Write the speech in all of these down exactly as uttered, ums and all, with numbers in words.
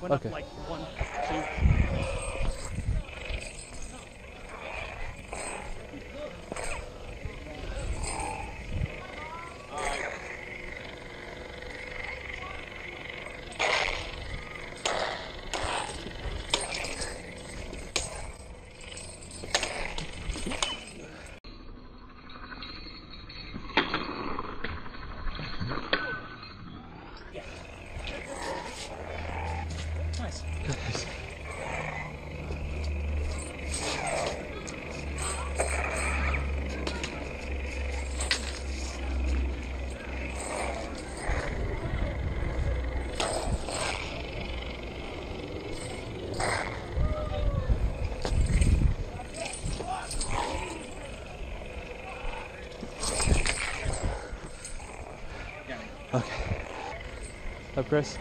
Went okay. up like one, Up, Chris.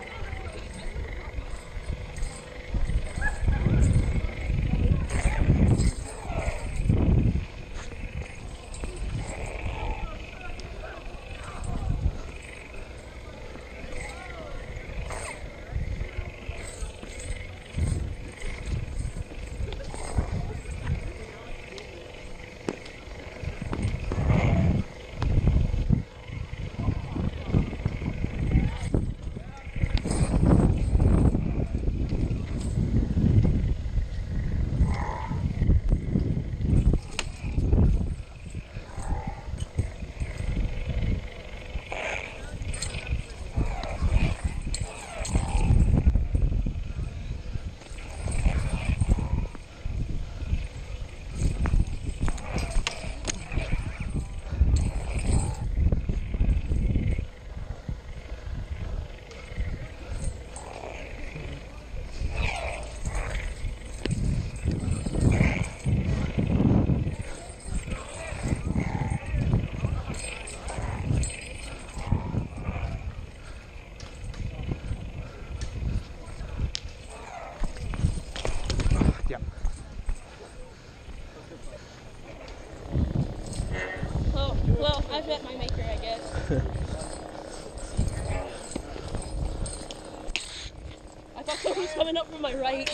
Coming up from my right.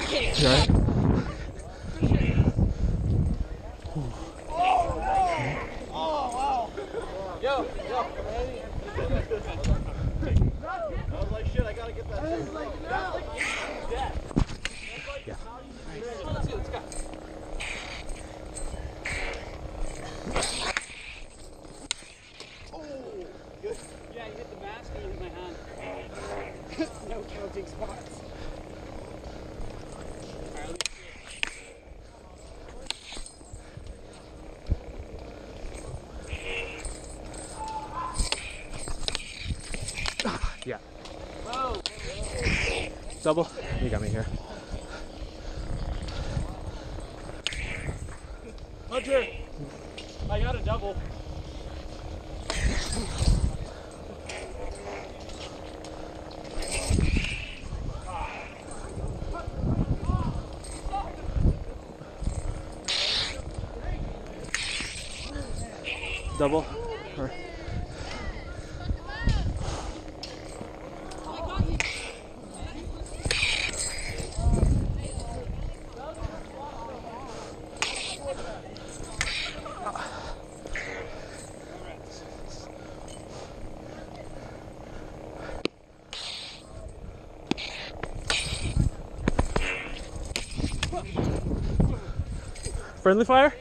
Okay. You all right? Double. You got me here. Hunter, I got a double. Double. Or friendly fire?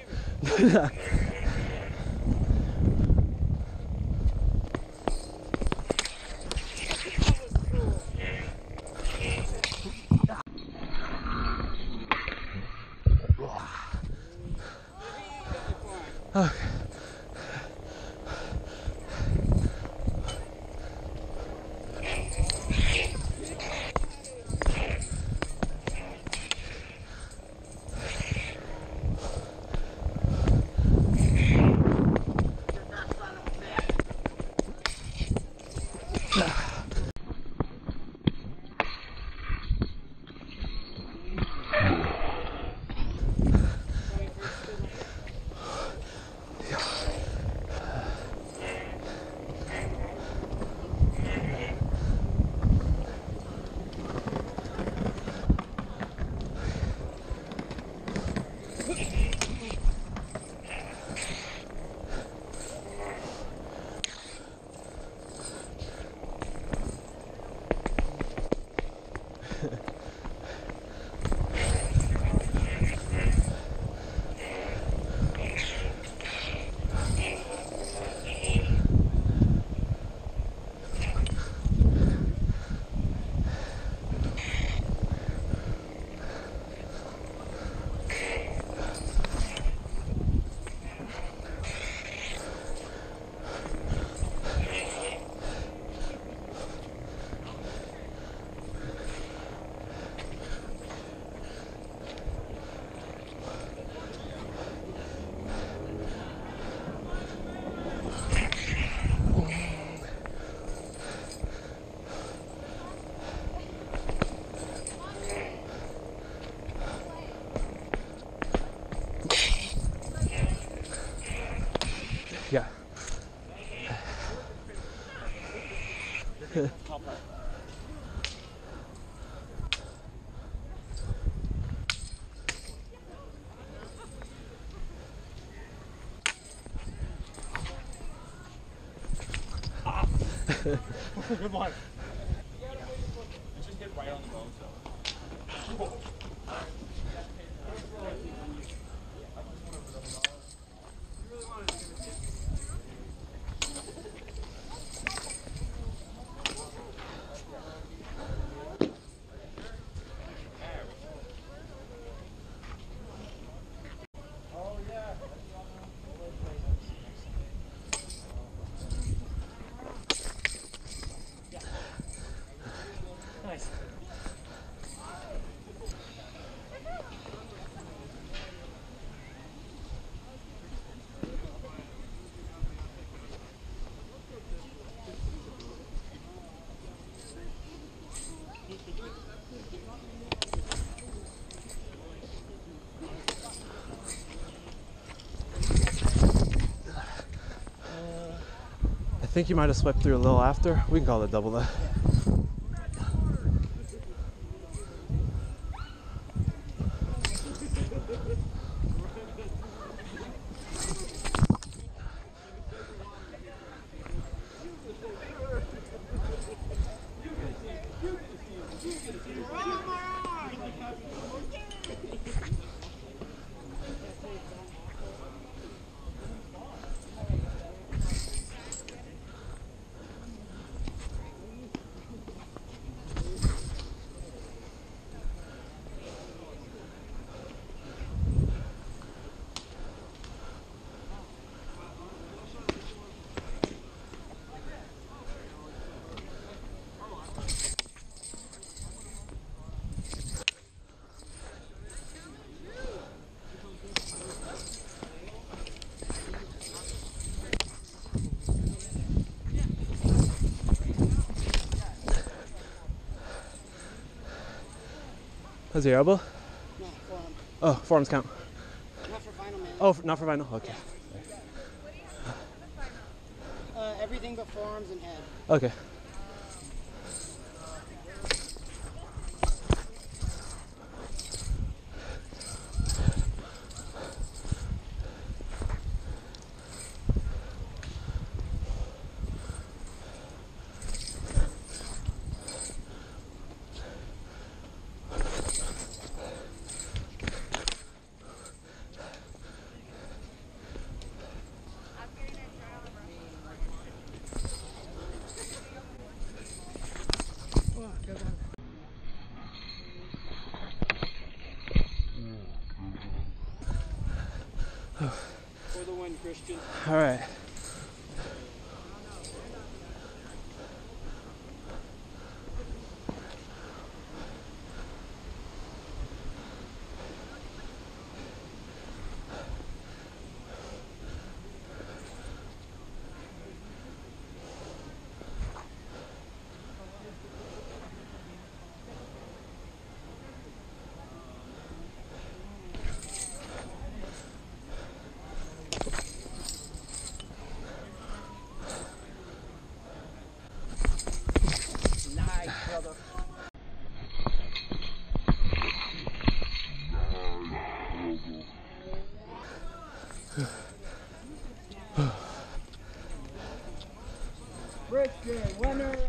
big popper. Ah! Good one. It just hit right on the bone, so. I think you might have swept through a little after. We can call it double that. How's your elbow? No, forearm. Oh, forearms count. Not for vinyl, man. Oh, for, not for vinyl? Okay. Yeah. What do you have for vinyl? Uh, everything but forearms and head. Okay. Christian. All right. Winner!